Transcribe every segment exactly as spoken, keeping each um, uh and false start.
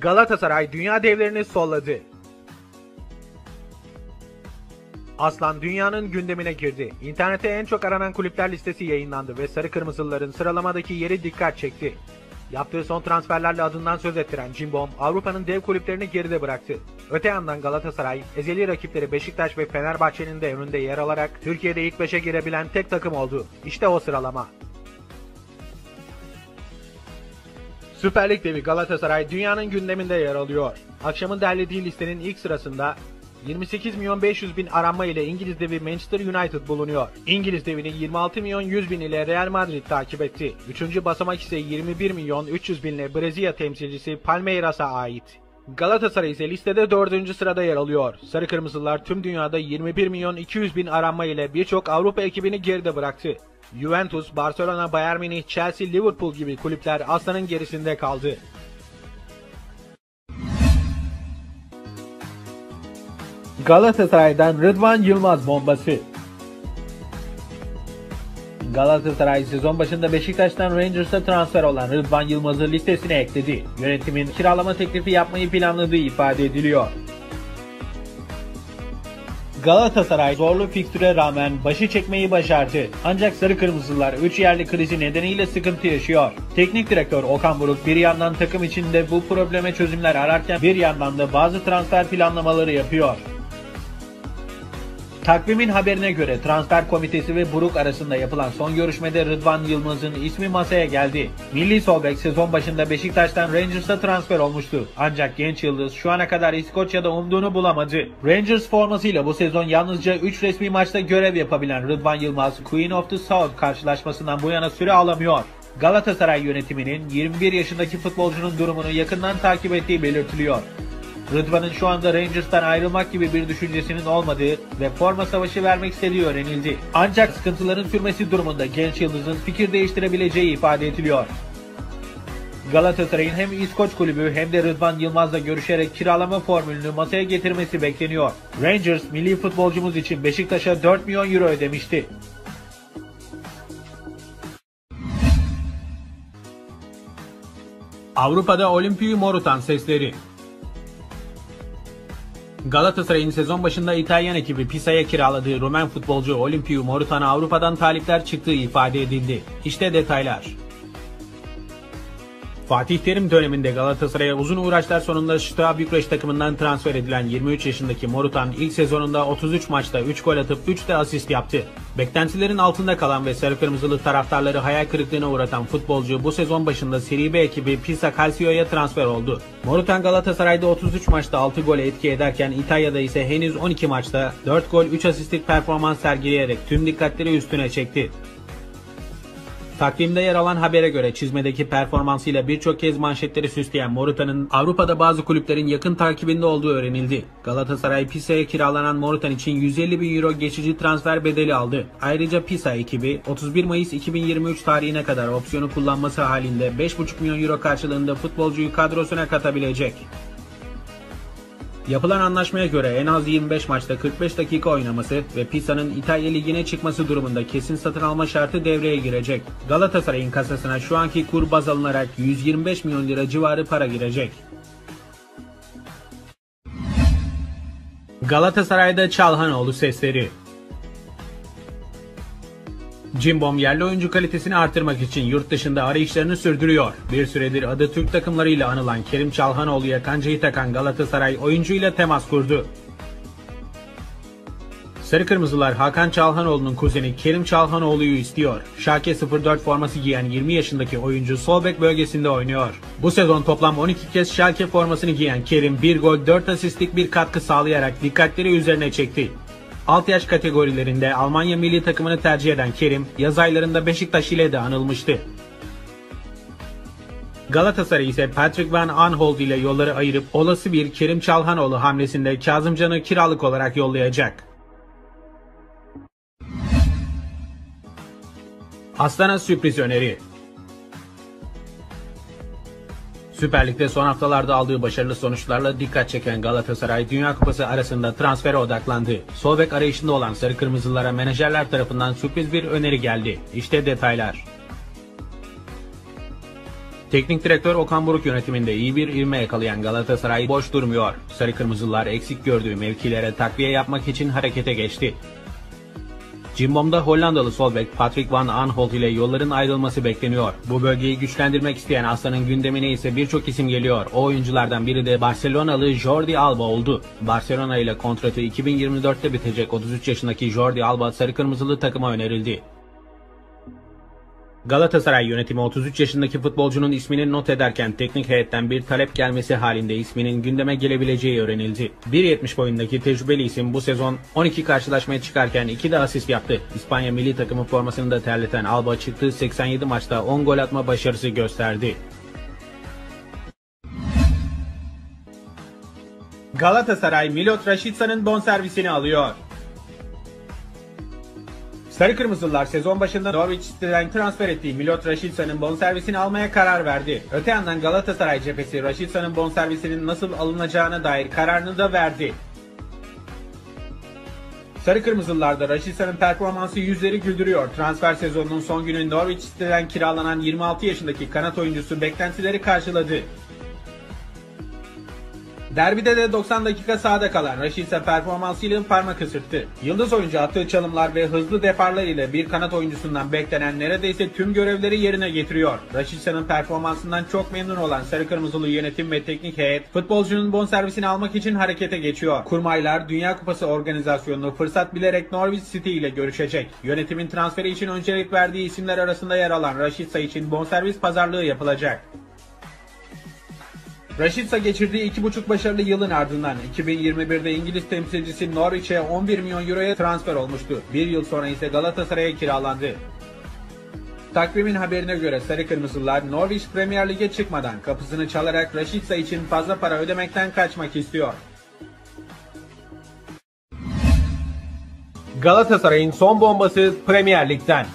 Galatasaray dünya devlerini solladı. Aslan dünyanın gündemine girdi. İnternette en çok aranan kulüpler listesi yayınlandı ve sarı kırmızılıların sıralamadaki yeri dikkat çekti. Yaptığı son transferlerle adından söz ettiren Cimbom, Avrupa'nın dev kulüplerini geride bıraktı. Öte yandan Galatasaray, ezeli rakipleri Beşiktaş ve Fenerbahçe'nin de önünde yer alarak Türkiye'de ilk beşe girebilen tek takım oldu. İşte o sıralama. Süper Lig devi Galatasaray dünyanın gündeminde yer alıyor. Akşamın derlediği listenin ilk sırasında yirmi sekiz milyon beş yüz bin aranma ile İngiliz devi Manchester United bulunuyor. İngiliz devini yirmi altı milyon yüz bin ile Real Madrid takip etti. Üçüncü basamak ise yirmi bir milyon üç yüz bin ile Brezilya temsilcisi Palmeiras'a ait. Galatasaray ise listede dördüncü sırada yer alıyor. Sarı Kırmızılar tüm dünyada yirmi bir milyon iki yüz bin aranma ile birçok Avrupa ekibini geride bıraktı. Juventus, Barcelona, Bayern Münih, Chelsea, Liverpool gibi kulüpler Aslan'ın gerisinde kaldı. Galatasaray'dan Rıdvan Yılmaz bombası. Galatasaray sezon başında Beşiktaş'tan Rangers'a transfer olan Rıdvan Yılmaz'ı listesine ekledi. Yönetimin kiralama teklifi yapmayı planladığı ifade ediliyor. Galatasaray zorlu fikstüre rağmen başı çekmeyi başardı. Ancak sarı kırmızılar üç yerli krizi nedeniyle sıkıntı yaşıyor. Teknik direktör Okan Buruk bir yandan takım içinde bu probleme çözümler ararken bir yandan da bazı transfer planlamaları yapıyor. Takvimin haberine göre transfer komitesi ve Buruk arasında yapılan son görüşmede Rıdvan Yılmaz'ın ismi masaya geldi. Milli sol bek sezon başında Beşiktaş'tan Rangers'a transfer olmuştu. Ancak genç yıldız şu ana kadar İskoçya'da umduğunu bulamadı. Rangers formasıyla bu sezon yalnızca üç resmi maçta görev yapabilen Rıdvan Yılmaz, Queen of the South karşılaşmasından bu yana süre alamıyor. Galatasaray yönetiminin yirmi bir yaşındaki futbolcunun durumunu yakından takip ettiği belirtiliyor. Rıdvan'ın şu anda Rangers'tan ayrılmak gibi bir düşüncesinin olmadığı ve forma savaşı vermek istediği öğrenildi. Ancak sıkıntıların sürmesi durumunda genç yıldızın fikir değiştirebileceği ifade ediliyor. Galatasaray'ın hem İskoç kulübü hem de Rıdvan Yılmaz'la görüşerek kiralama formülünü masaya getirmesi bekleniyor. Rangers, milli futbolcumuz için Beşiktaş'a dört milyon euro ödemişti. Avrupa'da Olympiacos'u morutan sesleri. Galatasaray'ın sezon başında İtalyan ekibi Pisa'ya kiraladığı Rumen futbolcu Olimpiu Morutan'a Avrupa'dan talipler çıktığı ifade edildi. İşte detaylar. Fatih Terim döneminde Galatasaray'a uzun uğraşlar sonunda Steaua Bükreş takımından transfer edilen yirmi üç yaşındaki Morutan ilk sezonunda otuz üç maçta üç gol atıp üç de asist yaptı. Beklentilerin altında kalan ve sarı kırmızılı taraftarları hayal kırıklığına uğratan futbolcu bu sezon başında Serie B ekibi Pisa Calcio'ya transfer oldu. Morutan Galatasaray'da otuz üç maçta altı gole etki ederken İtalya'da ise henüz on iki maçta dört gol üç asistlik performans sergileyerek tüm dikkatleri üstüne çekti. Takvimde yer alan habere göre çizmedeki performansıyla birçok kez manşetleri süsleyen Morutan'ın Avrupa'da bazı kulüplerin yakın takibinde olduğu öğrenildi. Galatasaray Pisa'ya kiralanan Morutan için yüz elli bin euro geçici transfer bedeli aldı. Ayrıca Pisa ekibi otuz bir Mayıs iki bin yirmi üç tarihine kadar opsiyonu kullanması halinde beş buçuk milyon euro karşılığında futbolcuyu kadrosuna katabilecek. Yapılan anlaşmaya göre en az yirmi beş maçta kırk beş dakika oynaması ve Pisa'nın İtalya Ligi'ne çıkması durumunda kesin satın alma şartı devreye girecek. Galatasaray'ın kasasına şu anki kur baz alınarak yüz yirmi beş milyon lira civarı para girecek. Galatasaray'da Çalhanoğlu sesleri. Cimbom yerli oyuncu kalitesini artırmak için yurt dışında arayışlarını sürdürüyor. Bir süredir adı Türk takımlarıyla anılan Kerim Çalhanoğlu'ya kancayı takan Galatasaray oyuncuyla temas kurdu. Sarı Kırmızılar Hakan Çalhanoğlu'nun kuzeni Kerim Çalhanoğlu'yu istiyor. Şalke sıfır dört forması giyen yirmi yaşındaki oyuncu sol bek bölgesinde oynuyor. Bu sezon toplam on iki kez Şalke formasını giyen Kerim bir gol dört asistlik bir katkı sağlayarak dikkatleri üzerine çekti. Alt yaş kategorilerinde Almanya milli takımını tercih eden Kerim, yaz aylarında Beşiktaş ile de anılmıştı. Galatasaray ise Patrick Van Aanholt ile yolları ayırıp olası bir Kerim Çalhanoğlu hamlesinde Kazımcan'ı kiralık olarak yollayacak. Aslan'a sürpriz öneri. Süper Lig'de son haftalarda aldığı başarılı sonuçlarla dikkat çeken Galatasaray, Dünya Kupası arasında transfere odaklandı. Sol bek arayışında olan Sarı Kırmızılara menajerler tarafından sürpriz bir öneri geldi. İşte detaylar. Teknik direktör Okan Buruk yönetiminde iyi bir ivme yakalayan Galatasaray boş durmuyor. Sarı Kırmızılar eksik gördüğü mevkilere takviye yapmak için harekete geçti. Cimbom'da Hollandalı sol bek Patrick van Aanholt ile yolların ayrılması bekleniyor. Bu bölgeyi güçlendirmek isteyen Aslan'ın gündemine ise birçok isim geliyor. O oyunculardan biri de Barcelonalı Jordi Alba oldu. Barcelona ile kontratı iki bin yirmi dörtte bitecek otuz üç yaşındaki Jordi Alba sarı kırmızılı takıma önerildi. Galatasaray yönetimi otuz üç yaşındaki futbolcunun ismini not ederken teknik heyetten bir talep gelmesi halinde isminin gündeme gelebileceği öğrenildi. bir yetmiş boyundaki tecrübeli isim bu sezon on iki karşılaşmaya çıkarken iki de asist yaptı. İspanya milli takımı formasını da terleten Alba çıktığı seksen yedi maçta on gol atma başarısı gösterdi. Galatasaray Milot Rašica'nın bonservisini alıyor. Sarı Kırmızılılar sezon başında Norwich City'den transfer ettiği Milot Rašica'nın bonservisini almaya karar verdi. Öte yandan Galatasaray cephesi Rašica'nın bonservisinin nasıl alınacağına dair kararını da verdi. Sarı Kırmızılılarda Rašica'nın performansı yüzleri güldürüyor. Transfer sezonunun son günü Norwich City'den kiralanan yirmi altı yaşındaki kanat oyuncusu beklentileri karşıladı. Derbide de doksan dakika sahada kalan Rašica performansıyla parmak ısırttı. Yıldız oyuncu attığı çalımlar ve hızlı deparlar ile bir kanat oyuncusundan beklenen neredeyse tüm görevleri yerine getiriyor. Rašica'nın performansından çok memnun olan Sarı Kırmızılı yönetim ve teknik heyet futbolcunun bonservisini almak için harekete geçiyor. Kurmaylar Dünya Kupası organizasyonunu fırsat bilerek Norwich City ile görüşecek. Yönetimin transferi için öncelik verdiği isimler arasında yer alan Rašica için bonservis pazarlığı yapılacak. Rašica geçirdiği iki buçuk başarılı yılın ardından iki bin yirmi birde İngiliz temsilcisi Norwich'e on bir milyon euroya transfer olmuştu. Bir yıl sonra ise Galatasaray'a kiralandı. Takvimin haberine göre Sarı Kırmızılar Norwich Premier Lig'e çıkmadan kapısını çalarak Rašica için fazla para ödemekten kaçmak istiyor. Galatasaray'ın son bombası Premier Lig'den.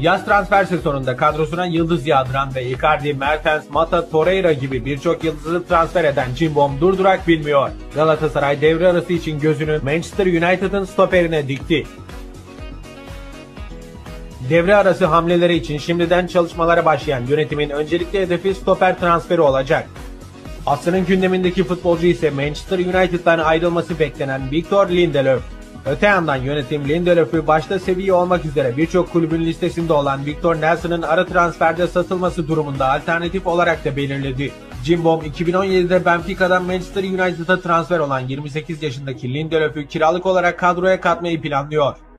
Yaz transfer sezonunda kadrosuna yıldız yağdıran ve Icardi, Mertens, Mata, Torreira gibi birçok yıldızı transfer eden Cimbom durdurak bilmiyor. Galatasaray devre arası için gözünü Manchester United'ın stoperine dikti. Devre arası hamleleri için şimdiden çalışmalara başlayan yönetimin öncelikli hedefi stoper transferi olacak. Aslı'nın gündemindeki futbolcu ise Manchester United'dan ayrılması beklenen Victor Lindelöf. Öte yandan yönetim Lindelöf'ü başta seviye olmak üzere birçok kulübün listesinde olan Victor Nelson'ın ara transferde satılması durumunda alternatif olarak da belirledi. Cimbom iki bin on yedide Benfica'dan Manchester United'a transfer olan yirmi sekiz yaşındaki Lindelöf'ü kiralık olarak kadroya katmayı planlıyor.